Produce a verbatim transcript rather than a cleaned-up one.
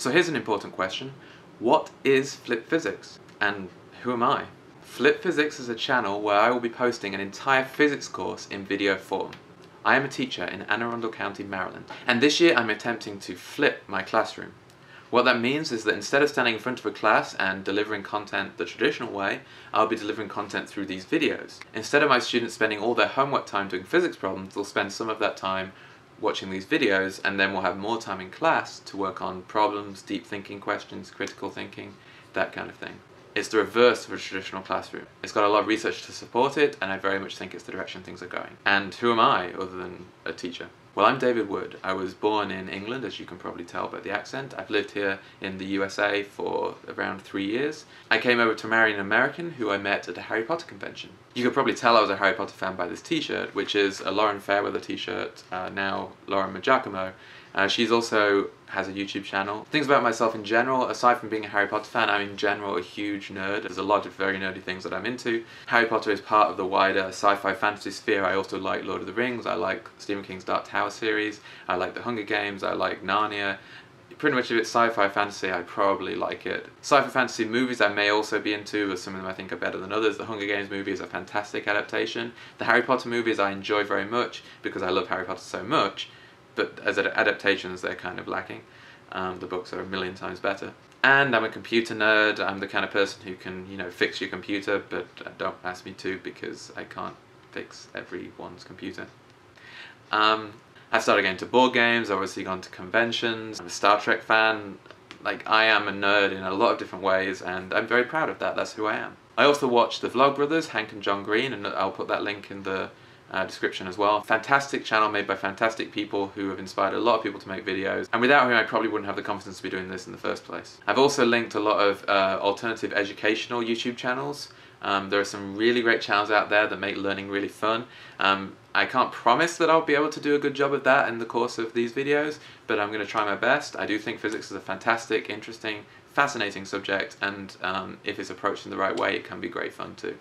So here's an important question. What is Flipped Physics? And who am I? Flipped Physics is a channel where I will be posting an entire physics course in video form. I am a teacher in Anne Arundel County, Maryland, and this year I'm attempting to flip my classroom. What that means is that instead of standing in front of a class and delivering content the traditional way, I'll be delivering content through these videos. Instead of my students spending all their homework time doing physics problems, they'll spend some of that time watching these videos, and then we'll have more time in class to work on problems, deep thinking questions, critical thinking, that kind of thing. It's the reverse of a traditional classroom. It's got a lot of research to support it, and I very much think it's the direction things are going. And who am I other than a teacher? Well, I'm David Wood. I was born in England, as you can probably tell by the accent. I've lived here in the U S A for around three years. I came over to marry an American who I met at a Harry Potter convention. You could probably tell I was a Harry Potter fan by this t-shirt, which is a Lauren Fairweather t-shirt, uh, now Lauren Maggiacomo. Uh, she's also has a YouTube channel. Things about myself in general, aside from being a Harry Potter fan, I'm in general a huge nerd. There's a lot of very nerdy things that I'm into. Harry Potter is part of the wider sci-fi fantasy sphere. I also like Lord of the Rings, I like Stephen King's Dark Tower series, I like The Hunger Games, I like Narnia. Pretty much if it's sci-fi fantasy, I probably like it. Sci-fi fantasy movies I may also be into, as some of them I think are better than others. The Hunger Games movie is a fantastic adaptation. The Harry Potter movies I enjoy very much because I love Harry Potter so much, but as adaptations they're kind of lacking. Um, the books are a million times better. And I'm a computer nerd. I'm the kind of person who can, you know, fix your computer, but don't ask me to because I can't fix everyone's computer. Um, I've started going to board games, I've obviously gone to conventions, I'm a Star Trek fan. Like, I am a nerd in a lot of different ways, and I'm very proud of that. That's who I am. I also watch the Vlogbrothers, Hank and John Green, and I'll put that link in the Uh, description as well. Fantastic channel made by fantastic people who have inspired a lot of people to make videos, and without whom I probably wouldn't have the confidence to be doing this in the first place. I've also linked a lot of uh, alternative educational YouTube channels. Um, there are some really great channels out there that make learning really fun. Um, I can't promise that I'll be able to do a good job of that in the course of these videos, but I'm going to try my best. I do think physics is a fantastic, interesting, fascinating subject, and um, if it's approached in the right way, it can be great fun too.